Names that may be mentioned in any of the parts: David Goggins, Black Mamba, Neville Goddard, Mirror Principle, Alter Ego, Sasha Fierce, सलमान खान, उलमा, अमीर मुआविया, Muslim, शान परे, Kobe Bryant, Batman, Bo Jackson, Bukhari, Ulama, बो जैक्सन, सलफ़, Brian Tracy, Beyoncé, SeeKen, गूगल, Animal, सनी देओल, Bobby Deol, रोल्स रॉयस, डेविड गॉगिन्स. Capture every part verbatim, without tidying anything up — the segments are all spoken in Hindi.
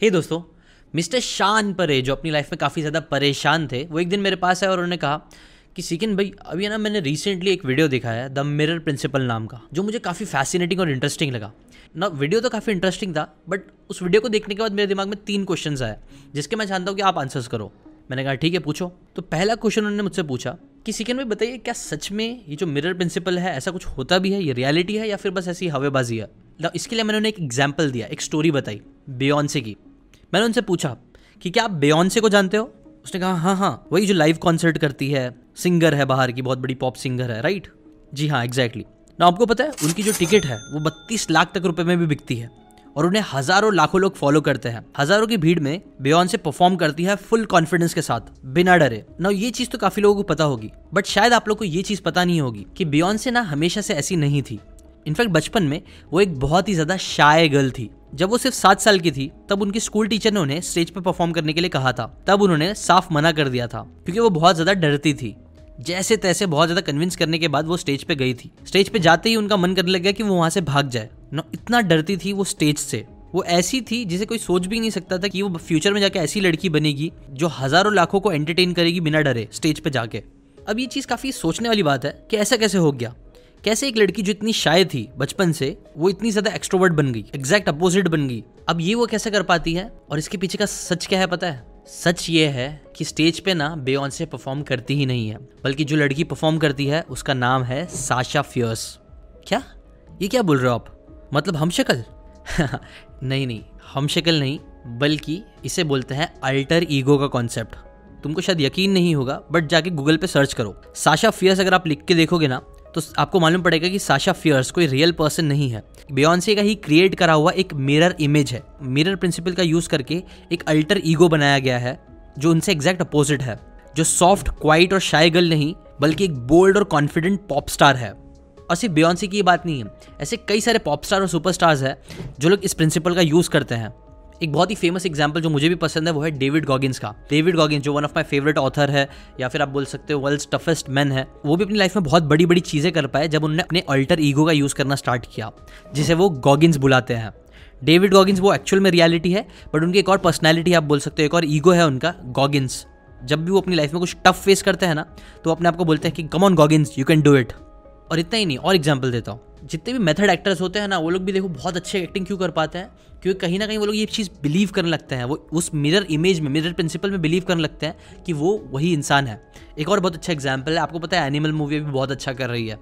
हे hey दोस्तों, मिस्टर शान परे जो अपनी लाइफ में काफ़ी ज़्यादा परेशान थे, वो एक दिन मेरे पास आए और उन्होंने कहा कि सीकन भाई, अभी ना मैंने रिसेंटली एक वीडियो देखा है द मिरर प्रिंसिपल नाम का, जो मुझे काफ़ी फैसिनेटिंग और इंटरेस्टिंग लगा ना। वीडियो तो काफ़ी इंटरेस्टिंग था, बट उस वीडियो को देखने के बाद मेरे दिमाग में तीन क्वेश्चन आए जिसके मैं जानता हूँ कि आप आंसर्स करो। मैंने कहा ठीक है पूछो। तो पहला क्वेश्चन उन्होंने मुझसे पूछा कि सीकन भाई बताइए, क्या सच में ये जो मिरर प्रिंसिपल है ऐसा कुछ होता भी है, ये रियलिटी है या फिर बस ऐसी हवेबाजी है? इसके लिए मैंने उन्हें एक एग्जाम्पल दिया, एक स्टोरी बताई बियॉन्से की। मैंने उनसे पूछा कि क्या आप बियॉन्से को जानते हो? उसने कहा हाँ हाँ वही जो लाइव कॉन्सर्ट करती है, सिंगर है, बाहर की बहुत बड़ी पॉप सिंगर है, राइट? जी हाँ एग्जैक्टली। ना आपको पता है उनकी जो टिकट है वो बत्तीस लाख तक रुपए में भी बिकती है और उन्हें हज़ारों लाखों लोग फॉलो करते हैं। हज़ारों की भीड़ में बियॉन्से परफॉर्म करती है फुल कॉन्फिडेंस के साथ, बिना डरे। ना ये चीज़ तो काफ़ी लोगों को पता होगी, बट शायद आप लोग को ये चीज़ पता नहीं होगी कि बियॉन्से ना हमेशा से ऐसी नहीं थी। इनफैक्ट बचपन में वो एक बहुत ही ज़्यादा शाय गर्ल थी। जब वो सिर्फ सात साल की थी तब उनकी स्कूल टीचर ने उन्हें स्टेज पर परफॉर्म करने के लिए कहा था, तब उन्होंने साफ मना कर दिया था क्योंकि वो बहुत ज़्यादा डरती थी। जैसे तैसे बहुत ज़्यादा कन्विंस करने के बाद वो स्टेज पे गई थी। स्टेज पे जाते ही उनका मन करने लग गया कि वो वहाँ से भाग जाए। न इतना डरती थी वो स्टेज से। वो ऐसी थी जिसे कोई सोच भी नहीं सकता था कि वो फ्यूचर में जाके ऐसी लड़की बनेगी जो हज़ारों लाखों को एंटरटेन करेगी बिना डरे स्टेज पर जाके। अब ये चीज़ काफ़ी सोचने वाली बात है कि ऐसा कैसे हो गया, कैसे एक लड़की जो इतनी शाय थी बचपन से वो इतनी ज़्यादा एक्सट्रोवर्ट बन गई, एग्जैक्ट अपोजिट बन गई। अब ये वो कैसे कर पाती है और इसके पीछे का सच क्या है पता है? सच ये है कि स्टेज पे ना बियॉन्से परफॉर्म करती ही नहीं है, बल्कि जो लड़की परफॉर्म करती है उसका नाम है साशा फियर्स। क्या ये क्या बोल रहे हो आप, मतलब हमशक्ल? नहीं नहीं, हमशक्ल नहीं, बल्कि इसे बोलते हैं अल्टर ईगो का कॉन्सेप्ट। तुमको शायद यकीन नहीं होगा, बट जाके गूगल पे सर्च करो साशा फियर्स। अगर आप लिख के देखोगे ना तो आपको मालूम पड़ेगा कि साशा फियर्स कोई रियल पर्सन नहीं है, बियॉन्से का ही क्रिएट करा हुआ एक मिरर इमेज है। मिरर प्रिंसिपल का यूज़ करके एक अल्टर ईगो बनाया गया है जो उनसे एग्जैक्ट अपोजिट है, जो सॉफ्ट, क्वाइट और शाय गर्ल नहीं बल्कि एक बोल्ड और कॉन्फिडेंट पॉप स्टार है। और सिर्फ बियॉन्से की ये बात नहीं है, ऐसे कई सारे पॉप स्टार और सुपरस्टार्स हैं जो लोग इस प्रिंसिपल का यूज़ करते हैं। एक बहुत ही फेमस एग्जाम्पल जो मुझे भी पसंद है वो है डेविड गॉगिन्स का। डेविड गॉगिन्स जो one of my favourite author है, या फिर आप बोल सकते हो वर्ल्ड्स टफेस्ट मैन है, वो भी अपनी लाइफ में बहुत बड़ी बड़ी चीज़ें कर पाए जब उन्होंने अपने अल्टर ईगो का यूज़ करना स्टार्ट किया, जिसे वो गॉगिन्स बुलाते हैं। डेविड गॉगिन्स वो एक्चुअल में रियलिटी है, बट उनकी एक और पर्सनैलिटी आप बोल सकते हो, एक और ईगो है उनका गॉगिन्स। जब भी वो अपनी लाइफ में कुछ टफ फेस करते हैं ना तो अपने आप को बोलते हैं कि come on Goggins, you can do it. और इतना ही नहीं, और एग्जाम्पल देता हूँ। जितने भी मेथड एक्टर्स होते हैं ना वो लोग भी देखो बहुत अच्छे एक्टिंग क्यों कर पाते हैं, क्योंकि कहीं ना कहीं वो लोग ये चीज़ बिलीव करने लगते हैं, वो उस मिरर इमेज में, मिरर प्रिंसिपल में बिलीव करने लगते हैं कि वो वही इंसान है। एक और बहुत अच्छा एग्जाम्पल है, आपको पता है एनिमल मूवी भी बहुत अच्छा कर रही है।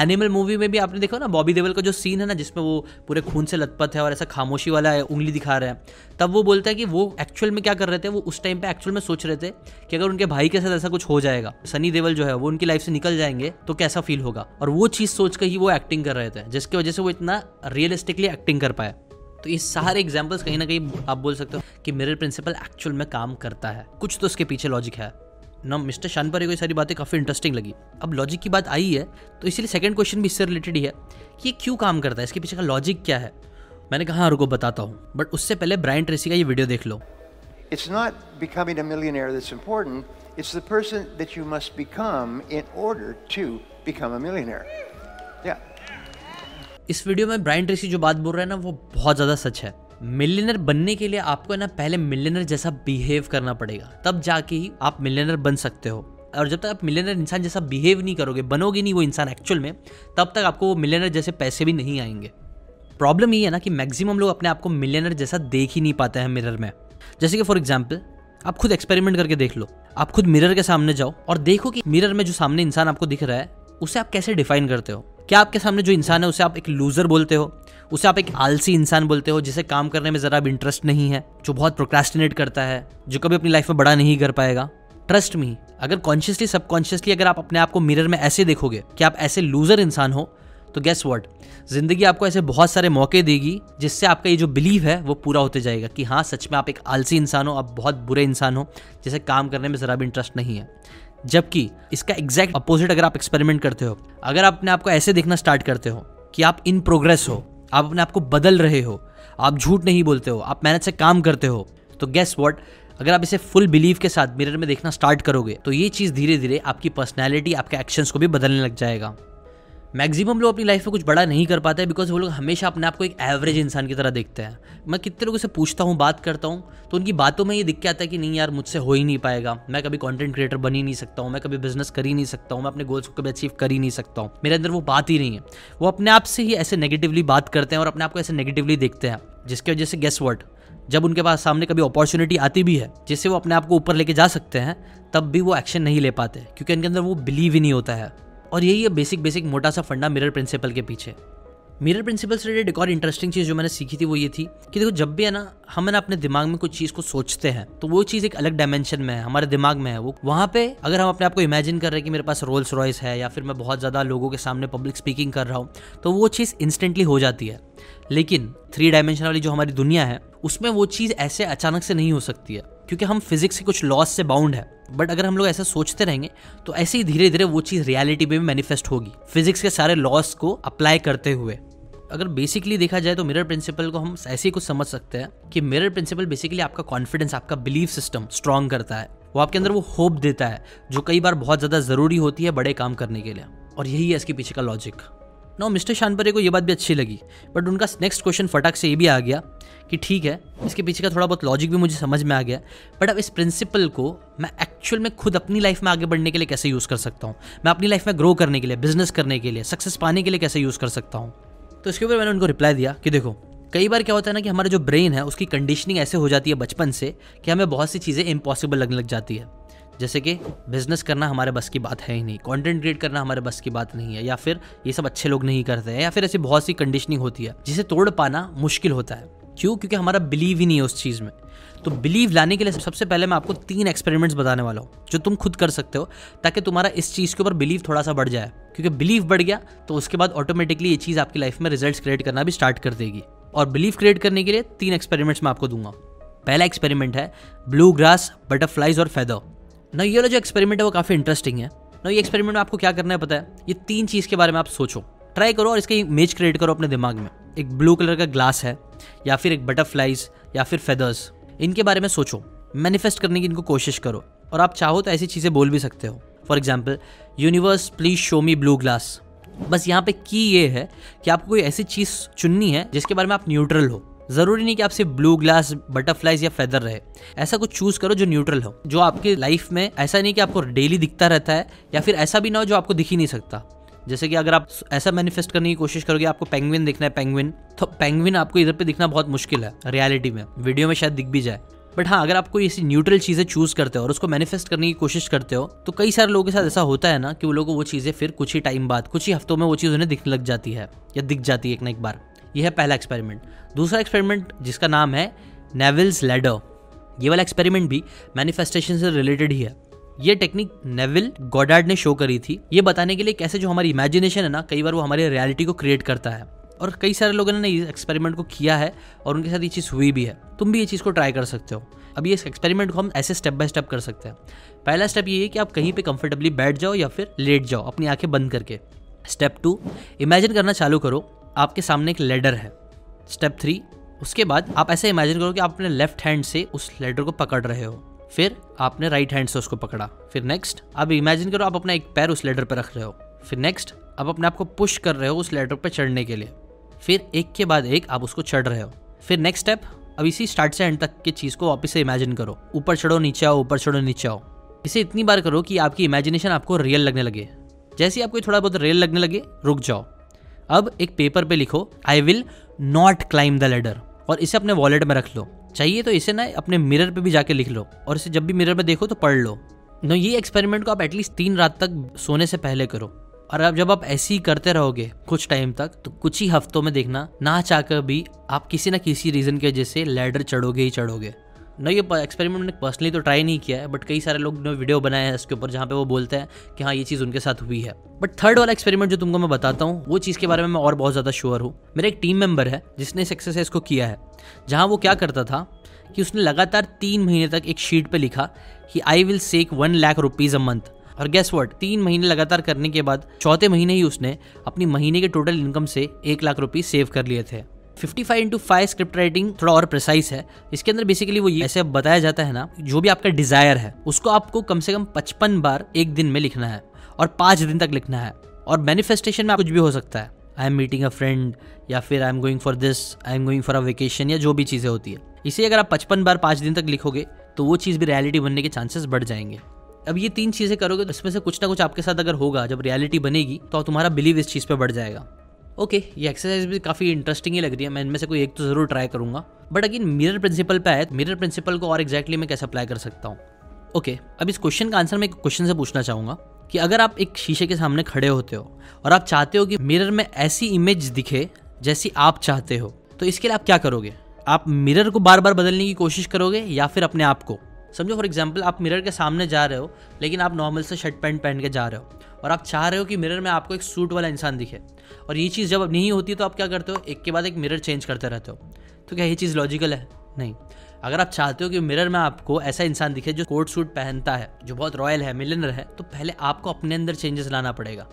एनिमल मूवी में भी आपने देखा ना बॉबी देओल का जो सीन है ना जिसमें वो पूरे खून से लथपथ है और ऐसा खामोशी वाला उंगली दिखा रहे हैं, तब वो बोलता है कि वो एक्चुअल में क्या कर रहे थे, वो उस टाइम पे एक्चुअल में सोच रहे थे कि अगर उनके भाई के साथ ऐसा कुछ हो जाएगा, सनी देओल जो है वो उनकी लाइफ से निकल जाएंगे तो कैसा फील होगा, और वो चीज़ सोच कर ही वो एक्टिंग कर रहे थे, जिसकी वजह से वो इतना रियलिस्टिकली एक्टिंग कर पाए। तो ये सारे एग्जाम्पल्स कहीं ना कहीं आप बोल सकते हो कि मिरर प्रिंसिपल एक्चुअल में काम करता है, कुछ तो उसके पीछे लॉजिक है ना। मिस्टर शान पर ये सारी बातें काफ़ी इंटरेस्टिंग लगी। अब लॉजिक की बात आई है तो इसलिए सेकंड क्वेश्चन भी इससे रिलेटेड ही है कि ये क्यों काम करता है, इसके पीछे का लॉजिक क्या है। मैंने कहा हाँ रुको बताता हूँ, बट उससे पहले ब्रायन ट्रेसी का ये वीडियो देख लो। It's not becoming a millionaire that's important, it's the person that you must become in order to become a millionaire. या इस वीडियो में ब्रायन ट्रेसी जो बात बोल रहा है ना वो बहुत ज़्यादा सच है। मिलियनर बनने के लिए आपको ना पहले मिलियनर जैसा बिहेव करना पड़ेगा, तब जाके ही आप मिलियनर बन सकते हो। और जब तक आप मिलियनर इंसान जैसा बिहेव नहीं करोगे, बनोगे नहीं वो इंसान एक्चुअल में, तब तक आपको वो मिलियनर जैसे पैसे भी नहीं आएंगे। प्रॉब्लम ये है ना कि मैक्सिमम लोग अपने आप को मिलियनर जैसा देख ही नहीं पाते हैं मिरर में। जैसे कि फॉर एग्जाम्पल आप खुद एक्सपेरिमेंट करके देख लो, आप खुद मिरर के सामने जाओ और देखो कि मिरर में जो सामने इंसान आपको दिख रहा है उसे आप कैसे डिफाइन करते हो। क्या आपके सामने जो इंसान है उसे आप एक लूज़र बोलते हो, उसे आप एक आलसी इंसान बोलते हो जिसे काम करने में ज़रा भी इंटरेस्ट नहीं है, जो बहुत प्रोक्रेस्टिनेट करता है, जो कभी अपनी लाइफ में बड़ा नहीं कर पाएगा? ट्रस्ट मी, अगर कॉन्शियसली सबकॉन्शियसली अगर आप अपने आप को मिरर में ऐसे देखोगे कि आप ऐसे लूज़र इंसान हो, तो गेस व्हाट, ज़िंदगी आपको ऐसे बहुत सारे मौके देगी जिससे आपका ये जो बिलीव है वो पूरा होते जाएगा कि हाँ सच में आप एक आलसी इंसान हो, आप बहुत बुरे इंसान हो जिसे काम करने में ज़रा भी इंटरेस्ट नहीं है। जबकि इसका एग्जैक्ट अपोजिट अगर आप एक्सपेरिमेंट करते हो, अगर आप अपने आप को ऐसे देखना स्टार्ट करते हो कि आप इन प्रोग्रेस हो, आप अपने आप को बदल रहे हो, आप झूठ नहीं बोलते हो, आप मेहनत से काम करते हो, तो गेस व्हाट, अगर आप इसे फुल बिलीव के साथ मिरर में देखना स्टार्ट करोगे तो ये चीज़ धीरे धीरे आपकी पर्सनैलिटी, आपके एक्शंस को भी बदलने लग जाएगा। मैक्सिमम लोग अपनी लाइफ में कुछ बड़ा नहीं कर पाते हैं बिकॉज वो लोग हमेशा अपने आप को एक एवरेज इंसान की तरह देखते हैं। मैं कितने लोगों से पूछता हूँ, बात करता हूँ, तो उनकी बातों में ये दिख के आता है कि नहीं यार मुझसे हो ही नहीं पाएगा, मैं कभी कंटेंट क्रिएटर बन ही नहीं सकता हूँ, मैं कभी बिजनेस कर ही नहीं सकता हूँ, मैं अपने गोल्स को कभी अचीव कर ही नहीं सकता हूँ, मेरे अंदर वो बात ही नहीं है। वो अपने आप से ही ऐसे नेगेटिवली बात करते हैं और अपने आप को ऐसे नेगेटिवली देखते हैं, जिसकी वजह से गेस व्हाट, जब उनके पास सामने कभी अपॉर्चुनिटी आती भी है जिससे वो अपने आप को ऊपर लेके जा सकते हैं, तब भी वो एक्शन नहीं ले पाते क्योंकि उनके अंदर वो बिलीव ही नहीं होता है। और यही है बेसिक बेसिक मोटा सा फंडा मिरर प्रिंसिपल के पीछे। मिरर प्रिंसिपल से रिलेटेड एक और इंटरेस्टिंग चीज़ जो मैंने सीखी थी वो ये थी कि देखो जब भी है ना हम ना अपने दिमाग में कुछ चीज़ को सोचते हैं तो वो चीज़ एक अलग डायमेंशन में है, हमारे दिमाग में है वो। वहाँ पे अगर हम अपने आप को इमेजिन कर रहे हैं कि मेरे पास रोल्स रॉयस है या फिर मैं बहुत ज़्यादा लोगों के सामने पब्लिक स्पीकिंग कर रहा हूँ, तो वो चीज़ इंस्टेंटली हो जाती है। लेकिन थ्री डायमेंशन वाली जो हमारी दुनिया है उसमें वो चीज़ ऐसे अचानक से नहीं हो सकती है क्योंकि हम फिजिक्स के कुछ लॉस से बाउंड है। बट अगर हम लोग ऐसा सोचते रहेंगे तो ऐसे ही धीरे धीरे वो चीज़ रियलिटी में भी मैनिफेस्ट होगी, फिजिक्स के सारे लॉस को अप्लाई करते हुए। अगर बेसिकली देखा जाए तो मिरर प्रिंसिपल को हम ऐसे ही कुछ समझ सकते हैं कि मिरर प्रिंसिपल बेसिकली आपका कॉन्फिडेंस, आपका बिलीफ सिस्टम स्ट्रॉन्ग करता है, वो आपके अंदर वो होप देता है जो कई बार बहुत ज़्यादा ज़रूरी होती है बड़े काम करने के लिए। और यही है इसके पीछे का लॉजिक। नो मिस्टर शानपरे को ये बात भी अच्छी लगी, बट उनका नेक्स्ट क्वेश्चन फटाक से ये भी आ गया कि ठीक है इसके पीछे का थोड़ा बहुत लॉजिक भी मुझे समझ में आ गया, बट अब इस प्रिंसिपल को मैं एक्चुअल में खुद अपनी लाइफ में आगे बढ़ने के लिए कैसे यूज़ कर सकता हूँ, मैं अपनी लाइफ में ग्रो करने के लिए, बिजनेस करने के लिए, सक्सेस पाने के लिए कैसे यूज़ कर सकता हूँ। तो इसके ऊपर मैंने उनको रिप्लाई दिया कि देखो कई बार क्या होता है ना कि हमारा जो ब्रेन है उसकी कंडीशनिंग ऐसे हो जाती है बचपन से कि हमें बहुत सी चीज़ें इम्पॉसिबल लगने लग जाती है, जैसे कि बिजनेस करना हमारे बस की बात है ही नहीं, कंटेंट क्रिएट करना हमारे बस की बात नहीं है, या फिर ये सब अच्छे लोग नहीं करते हैं, या फिर ऐसी बहुत सी कंडीशनिंग होती है जिसे तोड़ पाना मुश्किल होता है। क्यों? क्योंकि हमारा बिलीव ही नहीं है उस चीज़ में। तो बिलीव लाने के लिए सबसे पहले मैं आपको तीन एक्सपेरिमेंट्स बताने वाला हूँ जो तुम खुद कर सकते हो ताकि तुम्हारा इस चीज़ के ऊपर बिलीव थोड़ा सा बढ़ जाए, क्योंकि बिलीव बढ़ गया तो उसके बाद ऑटोमेटिकली ये चीज़ आपकी लाइफ में रिजल्ट्स क्रिएट करना भी स्टार्ट कर देगी। और बिलीव क्रिएट करने के लिए तीन एक्सपेरिमेंट्स मैं आपको दूंगा। पहला एक्सपेरिमेंट है ब्लू ग्रास, बटरफ्लाइज और फेदर। ना ये वाला जो एक्सपेरिमेंट है वो काफ़ी इंटरेस्टिंग है। ना ये एक्सपेरिमेंट में आपको क्या करना है पता है, ये तीन चीज़ के बारे में आप सोचो, ट्राई करो और इसकी इमेज क्रिएट करो अपने दिमाग में। एक ब्लू कलर का ग्लास है या फिर एक बटरफ्लाइज या फिर फेदर्स, इनके बारे में सोचो, मैनिफेस्ट करने की इनको कोशिश करो और आप चाहो तो ऐसी चीज़ें बोल भी सकते हो। For example universe please show me blue glass. बस यहाँ पे की ये है कि आपको कोई ऐसी चीज़ चुननी है जिसके बारे में आप न्यूट्रल हो, ज़रूरी नहीं कि आप सिर्फ ब्लू ग्लास, बटरफ्लाइज या फेदर रहे, ऐसा कुछ चूज़ करो जो न्यूट्रल हो, जो आपके लाइफ में ऐसा नहीं कि आपको डेली दिखता रहता है या फिर ऐसा भी ना हो जो आपको दिख ही नहीं सकता। जैसे कि अगर आप ऐसा मैनिफेस्ट करने की कोशिश करोगे आपको पेंगुइन दिखना है पेंगुइन, तो पेंगुइन आपको इधर पे दिखना बहुत मुश्किल है रियलिटी में, वीडियो में शायद दिख भी जाए। बट हाँ अगर आप कोई ऐसी न्यूट्रल चीज़ें चूज़ करते हो और उसको मैनिफेस्ट करने की कोशिश करते हो तो कई सारे लोगों के साथ ऐसा होता है ना कि वो लोगों को वो चीज़ें फिर कुछ ही टाइम बाद, कुछ ही हफ्तों में वो चीज़ उन्हें दिखने लग जाती है या दिख जाती है एक ना एक बार। यह है पहला एक्सपेरिमेंट। दूसरा एक्सपेरिमेंट जिसका नाम है नेविल्स लैडर, ये वाला एक्सपेरिमेंट भी मैनिफेस्टेशन से रिलेटेड ही है। ये टेक्निक नेविल गॉडार्ड ने शो करी थी, ये बताने के लिए कैसे जो हमारी इमेजिनेशन है ना कई बार वो हमारी रियलिटी को क्रिएट करता है। और कई सारे लोगों ने इस एक्सपेरिमेंट को किया है और उनके साथ ये चीज़ हुई भी है, तुम भी ये चीज़ को ट्राई कर सकते हो। अभी इस एक्सपेरिमेंट को हम ऐसे स्टेप बाय स्टेप कर सकते हैं। पहला स्टेप ये है कि आप कहीं पर कंफर्टेबली बैठ जाओ या फिर लेट जाओ अपनी आँखें बंद करके। स्टेप टू, इमेजिन करना चालू करो आपके सामने एक लैडर है। स्टेप थ्री, उसके बाद आप ऐसे इमेजिन करो कि आप अपने लेफ्ट हैंड से उस लैडर को पकड़ रहे हो, फिर आपने राइट हैंड से उसको पकड़ा, फिर नेक्स्ट अब इमेजिन करो आप अपना एक पैर उस लैडर पर रख रहे हो, फिर नेक्स्ट आप अपने आप को पुश कर रहे हो उस लैडर पर चढ़ने के लिए, फिर एक के बाद एक आप उसको चढ़ रहे हो। फिर नेक्स्ट स्टेप, अब इसी स्टार्ट से एंड तक की चीज़ को वापस से इमेजिन करो, ऊपर चढ़ो नीचे आओ, ऊपर चढ़ो नीचे आओ। इसे इतनी बार करो कि आपकी इमेजिनेशन आपको रियल लगने लगे। जैसे ही आपको थोड़ा बहुत रियल लगने लगे रुक जाओ। अब एक पेपर पे लिखो I will not climb the ladder और इसे अपने वॉलेट में रख लो, चाहिए तो इसे ना अपने मिरर पे भी जाके लिख लो और इसे जब भी मिरर में देखो तो पढ़ लो। नो ये एक्सपेरिमेंट को आप एटलीस्ट तीन रात तक सोने से पहले करो और अब जब आप ऐसे ही करते रहोगे कुछ टाइम तक तो कुछ ही हफ्तों में देखना ना चाहकर भी आप किसी ना किसी रीज़न की वजह से लैडर चढ़ोगे ही चढ़ोगे। नो ये एक्सपेरिमेंट मैंने पर्सनली तो ट्राई नहीं किया है, बट कई सारे लोग ने वीडियो बनाए हैं इसके ऊपर जहाँ पे वो बोलते हैं कि हाँ ये चीज़ उनके साथ हुई है। बट थर्ड वाला एक्सपेरिमेंट जो तुमको मैं बताता हूँ वो चीज़ के बारे में मैं और बहुत ज़्यादा श्योर हूँ। मेरा एक टीम मेंबर है जिसने इस एक्सरसाइज को किया है, जहाँ वो क्या करता था कि उसने लगातार तीन महीने तक एक शीट पर लिखा कि I will save one lakh rupees a month. और गेस व्हाट, तीन महीने लगातार करने के बाद चौथे महीने ही उसने अपनी महीने के टोटल इनकम से एक लाख रुपये सेव कर लिए थे। Fifty five into five script writing थोड़ा और प्रिसाइज है। इसके अंदर बेसिकली वो ये ऐसे बताया जाता है ना, जो भी आपका डिजायर है उसको आपको कम से कम पचपन बार एक दिन में लिखना है और पाँच दिन तक लिखना है और मैनिफेस्टेशन में कुछ भी हो सकता है, I am meeting a friend, या फिर I am going for this, I am going for a vacation, या जो भी चीज़ें होती है। इसे अगर आप पचपन बार पाँच दिन तक लिखोगे तो वो चीज़ भी रियलिटी बनने के चांसेस बढ़ जाएंगे। अब ये तीन चीज़ें करोगे तो इसमें से कुछ ना कुछ आपके साथ अगर होगा, जब रियलिटी बनेगी तो तुम्हारा बिलीव इस चीज़ पे बढ़ जाएगा। ओके, ये एक्सरसाइज भी काफ़ी इंटरेस्टिंग ही लग रही है, मैं इनमें से कोई एक तो ज़रूर ट्राई करूँगा। बट अगेन मिरर प्रिंसिपल पे आए, मिरर प्रिंसिपल को और एक्जैक्टली मैं कैसे अप्लाई कर सकता हूँ। ओके, अब इस क्वेश्चन का आंसर मैं एक क्वेश्चन से पूछना चाहूँगा कि अगर आप एक शीशे के सामने खड़े होते हो और आप चाहते हो कि मिरर में ऐसी इमेज दिखे जैसी आप चाहते हो, तो इसके लिए आप क्या करोगे? आप मिरर को बार बार बदलने की कोशिश करोगे या फिर अपने आप को? समझो फॉर एग्जाम्पल आप मिरर के सामने जा रहे हो, लेकिन आप नॉर्मल से शर्ट पैंट पहन के जा रहे हो और आप चाह रहे हो कि मिरर में आपको एक सूट वाला इंसान दिखे, और ये चीज़ जब नहीं होती तो आप क्या करते हो, एक के बाद एक मिरर चेंज करते रहते हो। तो क्या ये चीज़ लॉजिकल है? नहीं। अगर आप चाहते हो कि मिरर में आपको ऐसा इंसान दिखे जो कोट सूट पहनता है, जो बहुत रॉयल है, मिलियनर है, तो पहले आपको अपने अंदर चेंजेस लाना पड़ेगा।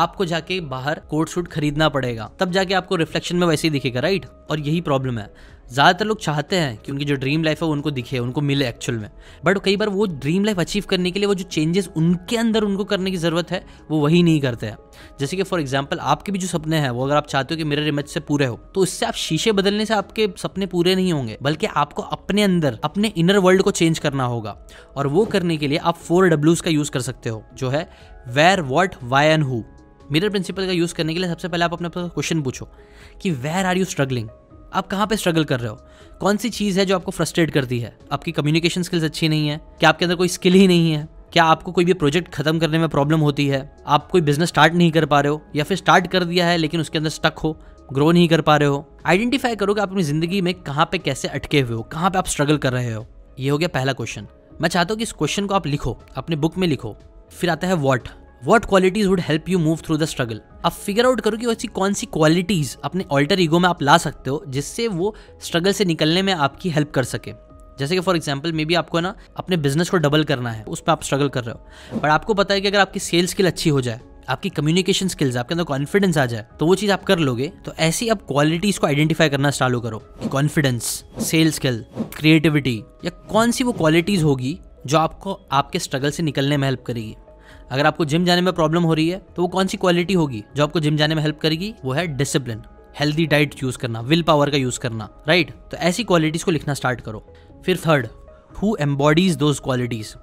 आपको जाके बाहर कोट सूट खरीदना पड़ेगा, तब जाके आपको रिफ्लेक्शन में वैसे ही दिखेगा, राइट? और यही प्रॉब्लम है, ज़्यादातर लोग चाहते हैं कि उनकी जो ड्रीम लाइफ है उनको दिखे, उनको मिले एक्चुअल में। बट कई बार वो ड्रीम लाइफ अचीव करने के लिए वो जो चेंजेस उनके अंदर उनको करने की ज़रूरत है वो वही नहीं करते हैं। जैसे कि फॉर एग्जाम्पल आपके भी जो सपने हैं वो अगर आप चाहते हो कि मिरर इमेज से पूरे हो, तो इससे आप शीशे बदलने से आपके सपने पूरे नहीं होंगे, बल्कि आपको अपने अंदर, अपने इनर वर्ल्ड को चेंज करना होगा। और वो करने के लिए आप फोर डब्ल्यूज का यूज़ कर सकते हो, जो है where, what, why and who. Mirror principle का यूज़ करने के लिए सबसे पहले आप अपने क्वेश्चन पूछो कि वेयर आर यू स्ट्रगलिंग, आप कहाँ पे स्ट्रगल कर रहे हो, कौन सी चीज़ है जो आपको फ्रस्ट्रेट करती है, आपकी कम्युनिकेशन स्किल्स अच्छी नहीं है, क्या आपके अंदर कोई स्किल ही नहीं है, क्या आपको कोई भी प्रोजेक्ट खत्म करने में प्रॉब्लम होती है, आप कोई बिजनेस स्टार्ट नहीं कर पा रहे हो, या फिर स्टार्ट कर दिया है लेकिन उसके अंदर स्टक हो, ग्रो नहीं कर पा रहे हो। आइडेंटिफाई करो कि आप अपनी ज़िंदगी में कहाँ पे कैसे अटके हुए हो, कहाँ पे आप स्ट्रगल कर रहे हो। ये हो गया पहला क्वेश्चन। मैं चाहता हूँ कि इस क्वेश्चन को आप लिखो, अपने बुक में लिखो। फिर आता है what, what qualities would help you move through the struggle. आप फिगर आउट करो कि ऐसी कौन सी क्वालिटीज़ अपने ऑल्टर ईगो में आप ला सकते हो जिससे वो स्ट्रगल से निकलने में आपकी हेल्प कर सके। जैसे कि फॉर एग्जाम्पल मे बी आपको ना अपने बिजनेस को डबल करना है, उस पर आप स्ट्रगल कर रहे हो, बट आपको पता है कि अगर आपकी सेल्स स्किल अच्छी हो जाए, आपकी कम्युनिकेशन स्किल्स, आपके अंदर कॉन्फिडेंस आ जाए, तो वो चीज़ आप कर लोगे। तो ऐसी आप क्वालिटीज़ को आइडेंटिफाई करना चालू करो, कॉन्फिडेंस, सेल्स स्किल, क्रिएटिविटी, या कौन सी वो क्वालिटीज़ होगी जो आपको आपके स्ट्रगल से निकलने में हेल्प करेगी। अगर आपको जिम जाने में प्रॉब्लम हो रही है तो वो कौन सी क्वालिटी होगी जो आपको जिम जाने में हेल्प करेगी, वो है डिसिप्लिन, हेल्दी डाइट यूज़ करना, विल पावर का यूज़ करना, राइट? तो ऐसी क्वालिटीज़ को लिखना स्टार्ट करो। फिर third, who embodies those qualities.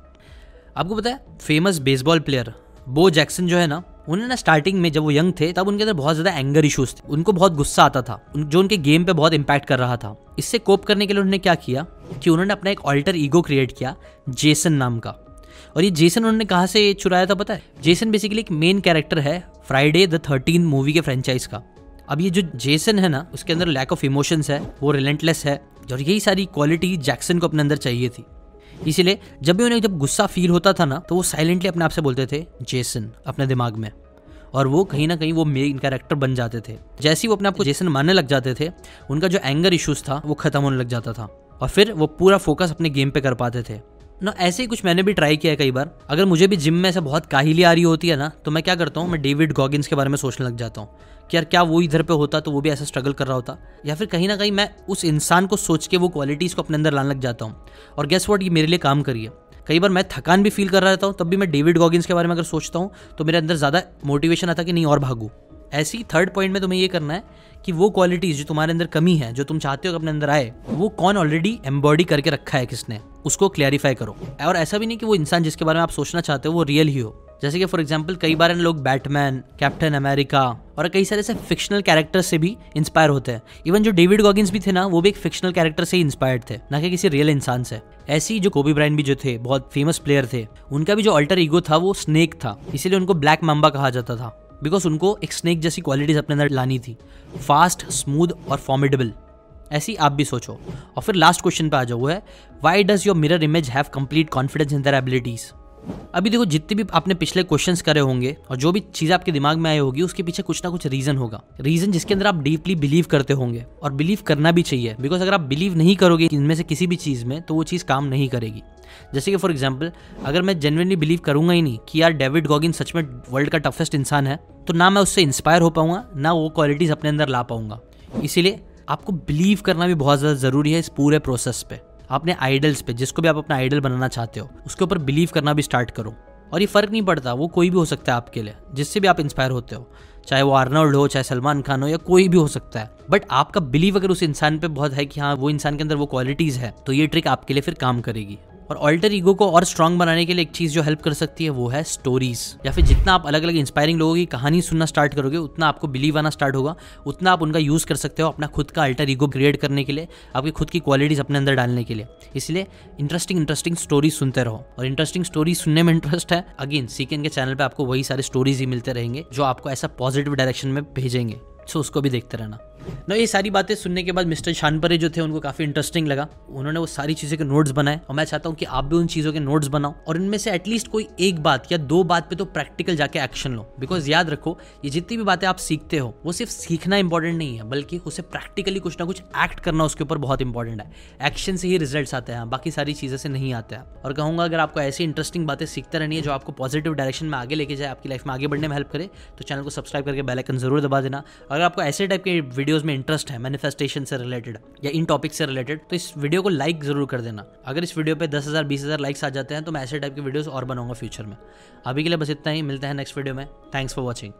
आपको पता है famous baseball player बो जैक्सन जो है ना, उन्हें ना स्टार्टिंग में जब वो यंग थे तब उनके अंदर बहुत ज़्यादा एंगर इश्यूज़ थे, उनको बहुत गुस्सा आता था जो उनके गेम पे बहुत इम्पैक्ट कर रहा था। इससे कोप करने के लिए उन्होंने क्या किया कि उन्होंने अपना एक ऑल्टर ईगो क्रिएट किया, जेसन नाम का। और ये जेसन उन्होंने कहाँ से चुराया था पता है? जेसन बेसिकली एक मेन कैरेक्टर है फ्राइडे द थर्टीन मूवी के फ्रेंचाइज का। अब ये जो जेसन है ना, उसके अंदर लैक ऑफ इमोशंस है, वो रिलेंटलेस है, और यही सारी क्वालिटी जैक्सन को अपने अंदर चाहिए थी। इसीलिए जब भी उन्हें जब गुस्सा फील होता था ना, तो वो साइलेंटली अपने आप से बोलते थे जेसन अपने दिमाग में, और वो कहीं ना कहीं वो मेन कैरेक्टर बन जाते थे। जैसे ही वो अपने आप को जेसन मानने लग जाते थे, उनका जो एंगर इश्यूज़ था वो ख़त्म होने लग जाता था, और फिर वो पूरा फोकस अपने गेम पे कर पाते थे ना। ऐसे ही कुछ मैंने भी ट्राई किया है कई बार। अगर मुझे भी जिम में ऐसा बहुत काहिली आ रही होती है ना, तो मैं क्या करता हूँ, मैं डेविड गॉगिन्स के बारे में सोचने लग जाता हूँ कि यार क्या वो इधर पे होता तो वो भी ऐसा स्ट्रगल कर रहा होता, या फिर कहीं ना कहीं मैं उस इंसान को सोच के वो क्वालिटीज़ को अपने अंदर लाने लग जाता हूँ। और गेस व्हाट, ये मेरे लिए काम करिए। कई बार मैं थकान भी फील कर रहा रहता हूँ, तब भी मैं डेविड गॉगिन्स के बारे में अगर सोचता हूँ तो मेरे अंदर ज़्यादा मोटिवेशन आता कि नहीं और भागूँ। ऐसी थर्ड पॉइंट में तुम्हें ये करना है कि वो क्वालिटीज़ जो तुम्हारे अंदर कमी है, जो तुम चाहते हो कि अपने अंदर आए, वो कौन ऑलरेडी एम्बॉडी करके रखा है किसने, उसको क्लैरिफाई करो। और ऐसा भी नहीं कि वो इंसान जिसके बारे में आप सोचना चाहते हो वो रियल ही हो। जैसे कि फॉर एग्जाम्पल कई बार लोग बैटमैन, कैप्टन अमेरिका और कई सारे ऐसे फिक्शनल कैरेक्टर से भी इंस्पायर होते हैं। इवन जो डेविड गॉगिन्स भी थे ना, वो भी एक फिक्शनल कैरेक्टर से ही इंस्पायर्ड थे, ना कि किसी रियल इंसान से। ऐसे ही जो कोबी ब्रायंट भी जो थे, बहुत फेमस प्लेयर थे, उनका भी जो अल्टर ईगो था वो स्नेक था, इसीलिए उनको ब्लैक माम्बा कहा जाता था, बिकॉज उनको एक स्नेक जैसी क्वालिटीज़ अपने अंदर लानी थी, फास्ट, स्मूथ और फॉर्मिडेबल। ऐसी आप भी सोचो। और फिर लास्ट क्वेश्चन पे आ जाओ, वो है why does your mirror image have complete confidence in their abilities. अभी देखो जितने भी आपने पिछले क्वेश्चंस करे होंगे और जो भी चीज़ आपके दिमाग में आई होगी, उसके पीछे कुछ ना कुछ रीज़न होगा, रीज़न जिसके अंदर आप डीपली बिलीव करते होंगे, और बिलीव करना भी चाहिए, बिकॉज अगर आप बिलीव नहीं करोगे इनमें से किसी भी चीज़ में तो वो चीज़ काम नहीं करेगी। जैसे कि फॉर एग्जाम्पल अगर मैं जेन्युइनली बिलीव करूंगा ही नहीं कि यार डेविड गॉगिन्स सच में वर्ल्ड का टफेस्ट इंसान है, तो ना मैं उससे इंस्पायर हो पाऊंगा, ना वो क्वालिटीज़ अपने अंदर ला पाऊंगा। इसीलिए आपको बिलीव करना भी बहुत ज़्यादा ज़रूरी है इस पूरे प्रोसेस पे। अपने आइडल्स पे, जिसको भी आप अपना आइडल बनाना चाहते हो, उसके ऊपर बिलीव करना भी स्टार्ट करो। और ये फ़र्क नहीं पड़ता, वो कोई भी हो सकता है आपके लिए, जिससे भी आप इंस्पायर होते हो, चाहे वो आर्नोल्ड हो, चाहे सलमान खान हो, या कोई भी हो सकता है। बट आपका बिलीव अगर उस इंसान पे बहुत है कि हाँ वो इंसान के अंदर वो क्वालिटीज़ है, तो ये ट्रिक आपके लिए फिर काम करेगी। और ऑल्टर ईगो को और स्ट्रॉन्ग बनाने के लिए एक चीज़ जो हेल्प कर सकती है वो है स्टोरीज़। या फिर जितना आप अलग अलग इंस्पायरिंग लोगों की कहानी सुनना स्टार्ट करोगे, उतना आपको बिलीव आना स्टार्ट होगा, उतना आप उनका यूज़ कर सकते हो अपना खुद का अल्टर ईगो क्रिएट करने के लिए, आपकी खुद की क्वालिटीज़ अपने अंदर डालने के लिए। इसलिए इंटरेस्टिंग इंटरेस्टिंग स्टोरीज सुनते रहो, और इंटरेस्टिंग स्टोरीज सुनने में इंटरेस्ट है, अगेन सीकेन के चैनल पर आपको वही सारे स्टोरीज ही मिलते रहेंगे जो आपको ऐसा पॉजिटिव डायरेक्शन में भेजेंगे। सो उसको भी देखते रहना। ना ये सारी बातें सुनने के बाद मिस्टर शानपरे जो थे उनको काफ़ी इंटरेस्टिंग लगा, उन्होंने वो सारी चीज़ों के नोट्स बनाए, और मैं चाहता हूँ कि आप भी उन चीज़ों के नोट्स बनाओ और इनमें से एटलीस्ट कोई एक बात या दो बात पे तो प्रैक्टिकल जाके एक्शन लो। बिकॉज याद रखो, ये जितनी भी बातें आप सीखते हो वो सिर्फ सीखना इंपॉर्टेंट नहीं है, बल्कि उसे प्रैक्टिकली कुछ ना कुछ एक्ट करना उसके ऊपर बहुत इंपॉर्टेंट है। एक्शन से ही रिजल्ट आते हैं, बाकी सारी चीज़ें से नहीं आते हैं। और कहूँगा अगर आपको ऐसी इंटरेस्टिंग बातें सीखते रहनी है जो आपको पॉजिटिव डायरेक्शन में आगे लेके जाए, आपकी लाइफ में आगे बढ़ने में हेल्प करे, तो चैनल को सब्सक्राइब करके बेल आइकन जरूर दबा देना। अगर आपको ऐसे टाइप के वीडियो में इंटरेस्ट है मैनिफेस्टेशन से रिलेटेड या इन टॉपिक से रिलेटेड, तो इस वीडियो को लाइक जरूर कर देना। अगर इस वीडियो पे दस हज़ार बीस हज़ार लाइक्स आ जाते हैं तो मैं ऐसे टाइप के वीडियोस और बनाऊंगा फ्यूचर में। अभी के लिए बस इतना ही, मिलते हैं नेक्स्ट वीडियो में। Thanks for watching.